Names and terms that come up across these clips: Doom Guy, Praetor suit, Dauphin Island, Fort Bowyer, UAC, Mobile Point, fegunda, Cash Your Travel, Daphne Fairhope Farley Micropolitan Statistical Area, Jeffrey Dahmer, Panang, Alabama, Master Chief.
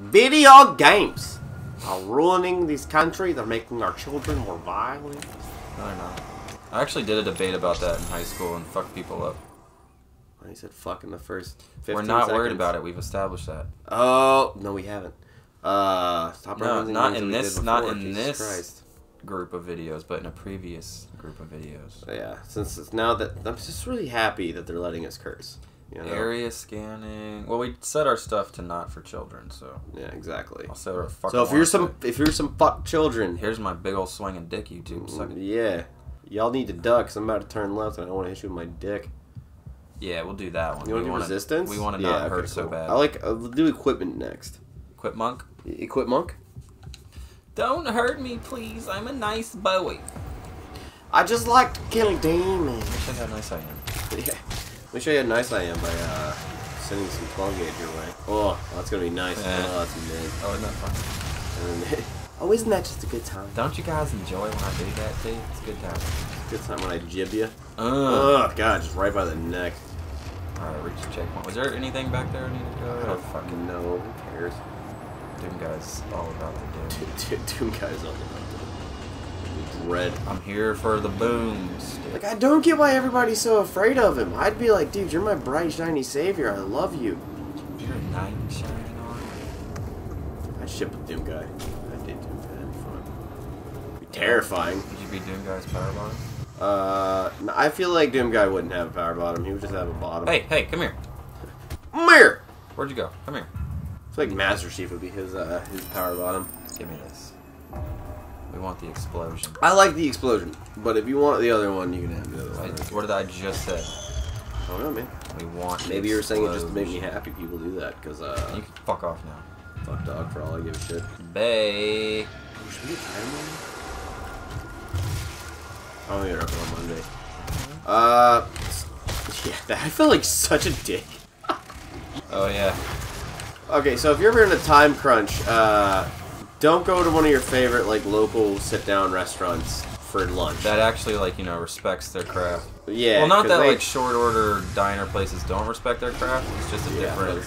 Video games are ruining this country. They're making our children more violent. I don't know. I actually did a debate about that in high school and fucked people up. I said fuck in the first 15 We're not seconds. Worried about it. We've established that. Oh, no, we haven't. Stop no, not in this, before, not in Jesus this Christ. Group of videos, but in a previous group of videos. Yeah, since it's now that I'm just really happy that they're letting us curse. You know? Area scanning. Well, we set our stuff to not for children, so yeah, exactly. Also, so if you're some fuck children, here's my big old swinging dick, YouTube sucker. Yeah, y'all need to duck. Cause I'm about to turn left, and I don't want to hit you with my dick. Yeah, we'll do that one. You want to do resistance? We want to not hurt so bad. I like. We'll do equipment next. Equip monk. Equip monk. Don't hurt me, please. I'm a nice boy. I just like to kill demons. Show you how nice I am. Yeah. Let me show you how nice I am by sending some plug gauge your way. Oh, that's gonna be nice. Yeah. Oh, that's amazing. Oh, isn't that fun? And, oh, isn't that just a good time? Don't you guys enjoy when I do that too? It's a good time. It's a good time when I jib you. Oh God, just right by the neck. Alright, reach the checkpoint. Was there anything back there I needed to go? I don't fucking know. Who cares? Doom Guy's all about the doom. Doom Guy's all about the doom. Dread. I'm here for the booms. Dude. Like, I don't get why everybody's so afraid of him. I'd be like, dude, you're my bright, shiny savior. I love you. You're a knight in shining armor. I ship with Doom Guy. I did Doom Guy. That'd be fun. It'd be terrifying. Would you be Doom Guy's power bottom? No, I feel like Doom Guy wouldn't have a power bottom. He would just have a bottom. Hey, come here. Come here! Where'd you go? Come here. I feel like Master Chief would be his power bottom. Give me this. We want the explosion. I like the explosion, but if you want the other one, you can have the other one. What did I just say? I don't know, man. We want. Maybe you were saying it just to make me happy. People do that because you can fuck off now. Fuck dog for all I give a shit. Bay. Oh, should we get time on? I only got up on Monday. Yeah, I felt like such a dick. Oh yeah. Okay, so if you're ever in a time crunch, don't go to one of your favorite, like, local sit-down restaurants for lunch. That actually, like, you know, respects their craft. Yeah. Well, not that, like, short-order diner places don't respect their craft. It's just a different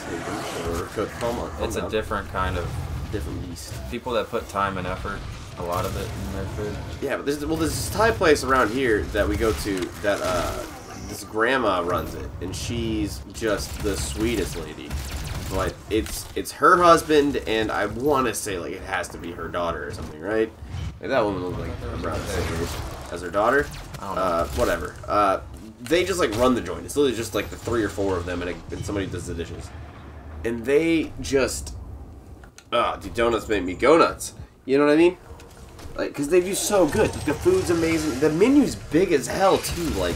kind of... Different beast. People that put time and effort, a lot of it, in their food. Yeah, but there's this Thai place around here that we go to that, this grandma runs it, and she's just the sweetest lady. Like, it's her husband, and I want to say, like, it has to be her daughter or something, right? Like, that woman looks like around the same age as her daughter. Whatever. They just, like, run the joint. It's literally just, like, the 3 or 4 of them, and somebody does the dishes. And they just... Oh, the donuts make me go nuts. You know what I mean? Like, because they do so good. The food's amazing. The menu's big as hell, too, like...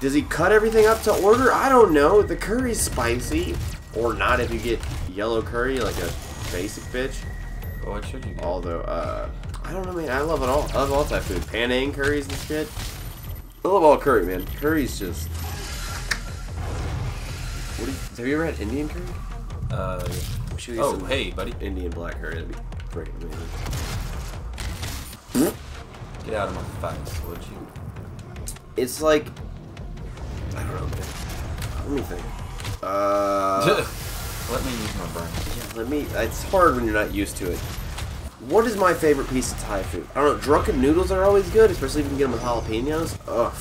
Does he cut everything up to order? I don't know. The curry's spicy. Or not if you get yellow curry, like a basic bitch. Well, what should you get? Although, I don't know, man. I love it all. I love all type food. Panang curries and shit. I love all curry, man. Curry's just... What do you... Have you ever had Indian curry? Yeah. Oh, hey, buddy. Indian black curry. That'd be freaking amazing. Get out of my face, would you? It's like... I don't know, man. Let me think. Let me use my brain. Yeah, let me... It's hard when you're not used to it. What is my favorite piece of Thai food? I don't know. Drunken noodles are always good, especially if you can get them with jalapenos. Ugh.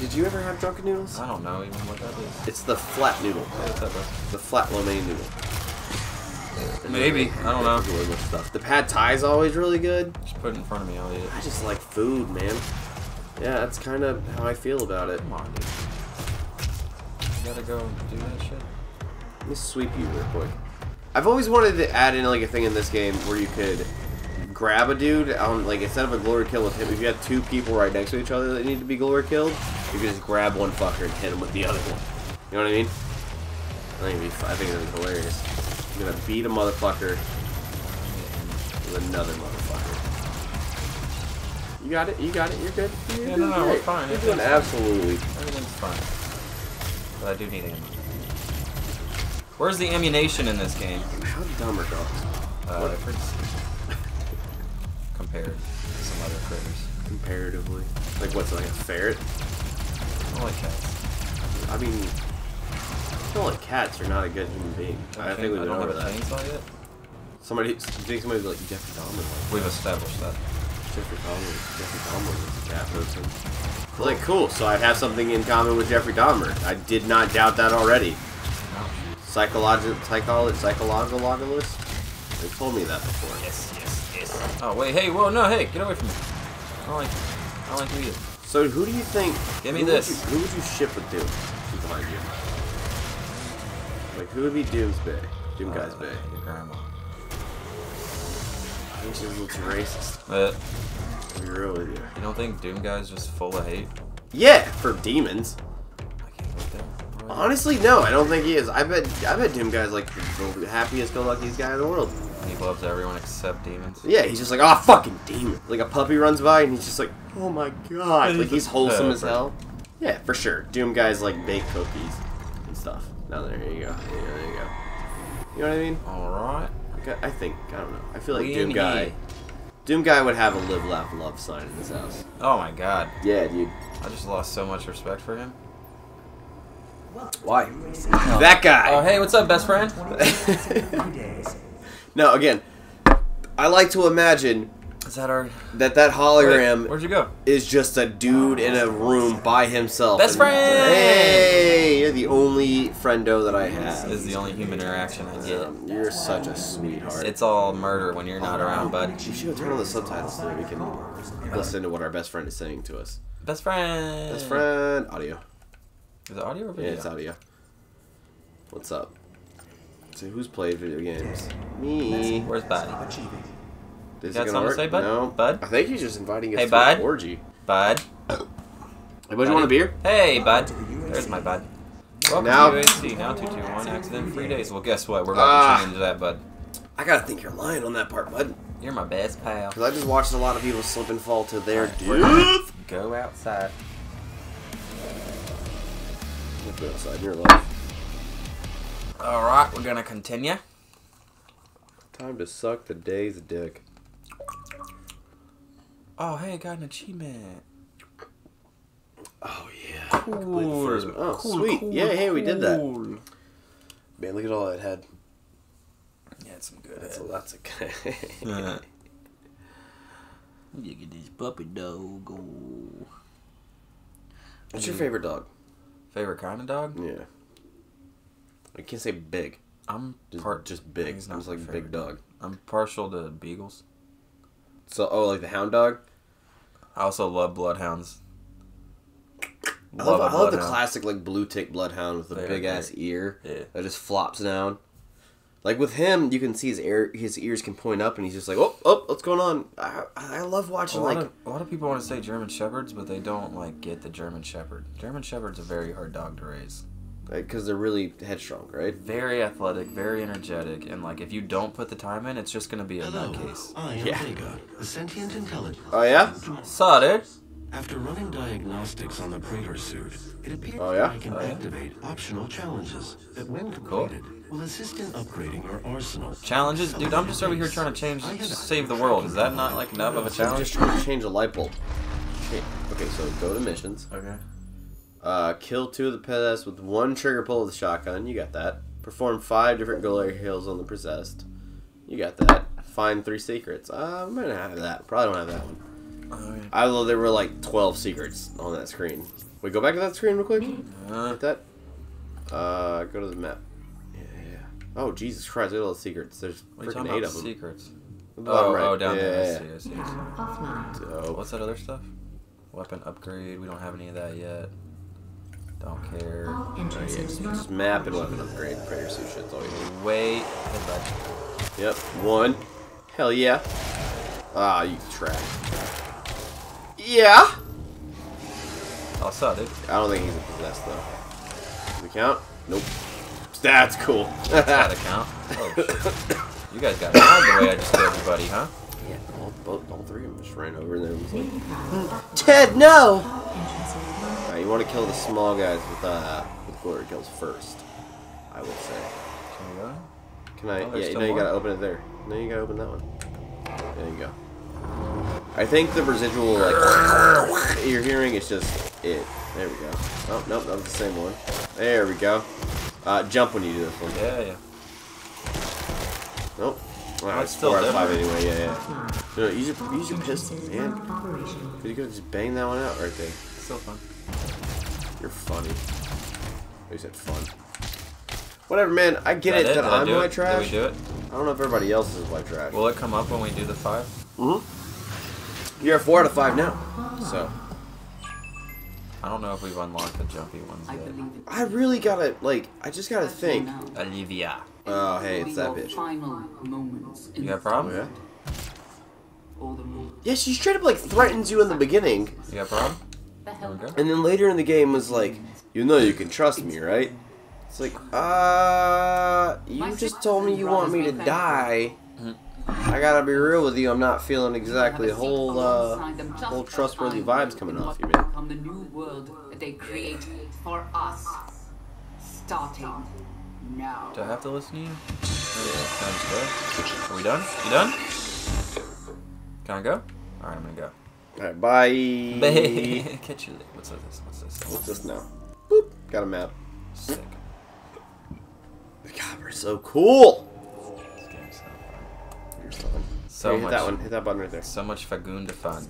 Did you ever have drunken noodles? I don't know even what that is. It's the flat noodle. What's that, bro? The flat lo mein noodle. Maybe. I don't know. Stuff. The pad Thai is always really good. Just put it in front of me. I'll eat it. I just like food, man. Yeah, that's kind of how I feel about it. Come on, dude. You gotta go do that shit. Let me sweep you real quick. I've always wanted to add in like a thing in this game where you could grab a dude on like instead of a glory kill with him. If you had 2 people right next to each other that need to be glory killed, you could just grab one fucker and hit him with the other one. You know what I mean? I think that'd be hilarious. I'm gonna beat a motherfucker with another motherfucker. You got it. You got it. You're good. You're yeah, no, we're fine. You're doing absolutely. Everything's fine. But I do need ammo. Where's the ammunition in this game? How dumb are dogs? Compared to some other critters. Comparatively, like what's like a ferret? I don't like cats. I mean, smelling cats are not a good human being. Okay, I think we've been over that. Somebody, somebody's like Jeffrey Dahmer. We've established that. Jeffrey Dahmer was a cat person. Cool. Like, cool, so I have something in common with Jeffrey Dahmer. I did not doubt that already. Psychologist? They told me that before. Yes, yes, yes. Oh, wait, hey, whoa, no, hey, get away from me. I don't like you either. So who do you think... Give me this. Who would you ship with Doom? She's behind you. Like, who would be Doom's bae? Doom Guy's bae? Your grandma. I think she's a little too racist. But... I'll be real with you. You don't think Doom Guy's just full of hate? Yeah, for demons. I can't go there. Right. Honestly, no, I don't think he is. I bet Doom Guy's like the happiest, go-luckiest guy in the world. He loves everyone except demons. Yeah, he's just like, ah, oh, fucking demon. Like a puppy runs by and he's just like, oh my god. Like he's wholesome as hell. Yeah, for sure. Doom Guy's like bake cookies and stuff. Now there you go. Yeah, there you go. You know what I mean? Alright. Like, I don't know. I feel like Doom Guy would have a live, laugh, love sign in his house. Oh my god. Yeah, dude. I just lost so much respect for him. Why? That guy. Oh hey, what's up, best friend? No, again, I like to imagine that hologram is just a dude in a room by himself. Best friend! Hey, you're the only friendo that I have. This is the only human interaction I get. You're such a sweetheart. It's all murder when you're not around, bud. You should turn on the subtitles so that we can listen to what our best friend is saying to us. Best friend! Best friend! Audio. Is it audio or video? Yeah, it's audio. What's up? So who's played video games? Me. Where's Bud? You got something to say, Bud? No. Bud? I think he's just inviting us to an orgy. Bud? Everybody want a beer? Hey, Bud. There's my Bud. Welcome to UAC. Now 221. Accident free days. Well, guess what? We're about to change that, Bud. I gotta think you're lying on that part, Bud. You're my best pal. Because I just watched a lot of people slip and fall to their death. Go outside. Go outside. You're alive. Alright, we're gonna continue. Time to suck the day's dick. Oh, hey, I got an achievement. Oh, yeah. Cool. Oh, cool, sweet. Cool, yeah, cool. Hey, we did that. Man, look at all that head. Yeah, it's some good head. That's a good head. Look at this puppy dog. What's your favorite dog? Favorite kind of dog? Yeah. I can't say big. I'm just big. He's not like a big dog. I'm partial to beagles. So, oh, like the hound dog? I also love bloodhounds. I love the classic, like, blue tick bloodhound with the big-ass ear that just flops down. Like, with him, you can see his ears can point up, and he's just like, oh, what's going on? I love watching, a lot of people want to say German Shepherds, but they don't, like, get the German Shepherd. German Shepherd's a very hard dog to raise. Because they're really headstrong, right? Very athletic, very energetic, and like if you don't put the time in, it's just gonna be a nutcase. Yeah. Sentient intelligence. Oh yeah. Saw it. After running diagnostics on the Praetor suit, it appears I can activate optional challenges that, when completed, will assist in upgrading your arsenal. Challenges, dude. I'm just over here trying to save the world. Is that not like enough of a challenge? I'm just trying to change a light bulb. Okay, so go to missions. Okay. Kill 2 of the possessed with 1 trigger pull with a shotgun. You got that. Perform 5 different glory kills on the possessed. You got that. Find 3 secrets. I might not have that. Probably don't have that one. Although there were like 12 secrets on that screen. Wait, go back to that screen real quick. Go to the map. Yeah. Oh, Jesus Christ! Look at all the secrets. There's freaking 8 of them. Secrets. Down there. I see. Dope. What's that other stuff? Weapon upgrade. We don't have any of that yet. Don't care. Just map and weapon upgrade. Praetor suit shit's all you need. Wait. Yep. 1. Hell yeah. Ah, you trash. Yeah. I'll saw dude. I don't think he's a possessed though. Does it count? Nope. That's cool. That's gotta count. Oh shit. You guys got mad the way I just killed everybody, huh? Yeah. All 3 of them just ran over there and was like, Ted, no. You want to kill the small guys with glory kills first, I would say. Can we go? Can I? Yeah, no, you gotta open it there. No, you gotta open that one. There you go. I think the residual, like, you're hearing is just it. There we go. Oh, nope, that was the same one. There we go. Jump when you do this one. Yeah, yeah. Nope. Wow, it's 4 out of 5 anyway, yeah, yeah. No, use your pistol, man. Because you could just bang that one out right there. It's so fun. You're funny. You said fun. Whatever, man. I get it that I'm white trash. Did we do it? I don't know if everybody else is white trash. Will it come up when we do the 5? Mm-hmm. You're at 4 out of 5 now, so. I don't know if we've unlocked the jumpy ones yet. I really gotta, like, I just gotta think. Olivia. Oh, hey, it's that bitch. You got a problem? Yeah. Yeah, she straight up, like, threatens you in the beginning. You got a problem? There we go. And then later in the game was like, you know you can trust me, right? It's like, you just told me you want me to die. I gotta be real with you, I'm not feeling exactly whole trustworthy vibes coming off you, man. On the new world that they create for us, starting now. Do I have to listen to you? Yeah. Are we done? You done? Can I go? Alright, I'm gonna go. Alright, bye. Bye. Catch you later. What's this? What's this? What's this now? Boop. Got a map. Sick. God, we're so cool. So much, hit that button right there. So much Fagunda fun.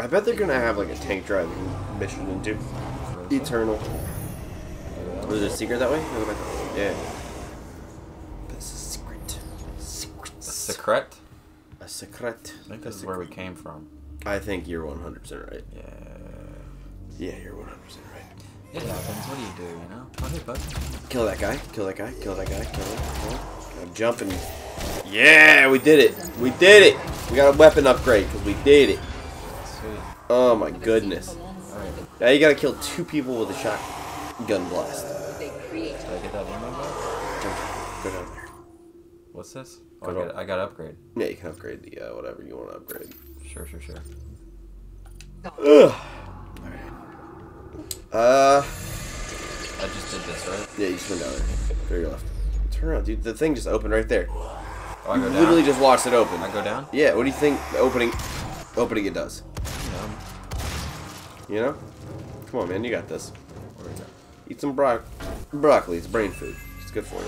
I bet they're gonna have like a tank driving mission into Eternal. Was there a secret that way? Yeah. This is secret. Secret? A secret. I think this is where we came from. I think you're 100% right. Yeah. Yeah, you're 100% right. It happens. What do you do? You know? What do you do? Kill that guy. Kill that guy. Kill that guy. Kill that guy. I'm jumping. Yeah, we did it. We did it. We got a weapon upgrade because we did it. Sweet. Oh my goodness. Right. Now you gotta kill 2 people with a shotgun blast. Did I get that one up? Go down there. What's this? Oh, I got upgrade. Yeah, you can upgrade the whatever you want to upgrade. Sure, sure, sure. Ugh. Alright. I just did this, right? Yeah, you just went down there. Go to your left. Turn around, dude. The thing just opened right there. Oh, I go down. Literally just watched it open. I go down? Yeah, what do you think the opening it does? You know? Come on, man, you got this. Eat some broccoli, it's brain food. It's good for you.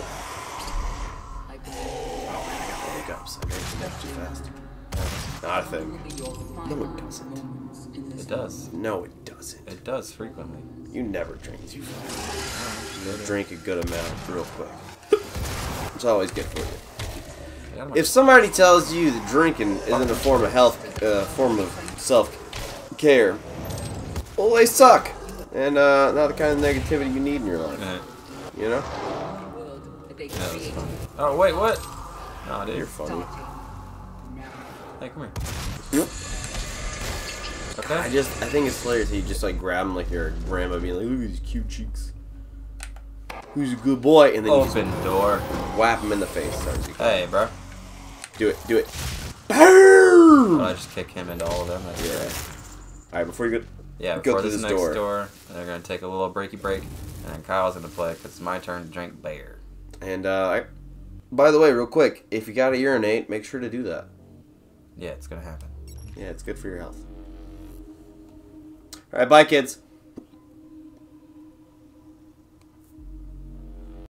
Oh, man, I gotta wake up, so I made it enough too fast. Not a thing. No, it doesn't. It does. No, it doesn't. It does frequently. You never drink too fast. You drink a good amount real quick. It's always good for you. If somebody tells you that drinking isn't a form of health, form of self-care, well, they suck, and not the kind of negativity you need in your life. Mm-hmm. You know? Yeah, oh wait, what? Nah, dude, you're funny. Hey, come here. Yep. Okay. I think it's hilarious that you just like grab him like your grandma, being like, look at his cute cheeks. Who's a good boy? And then open the door. Whap him in the face. Hey, bro. Do it. Do it. Boom! I just kick him into all of them. Yeah. All right, before you go. Yeah, before this next door, they're gonna take a little breaky break, and then Kyle's gonna play because it's my turn to drink beer. And by the way, real quick, if you gotta urinate, make sure to do that. Yeah, it's gonna happen. Yeah, it's good for your health. All right, bye, kids.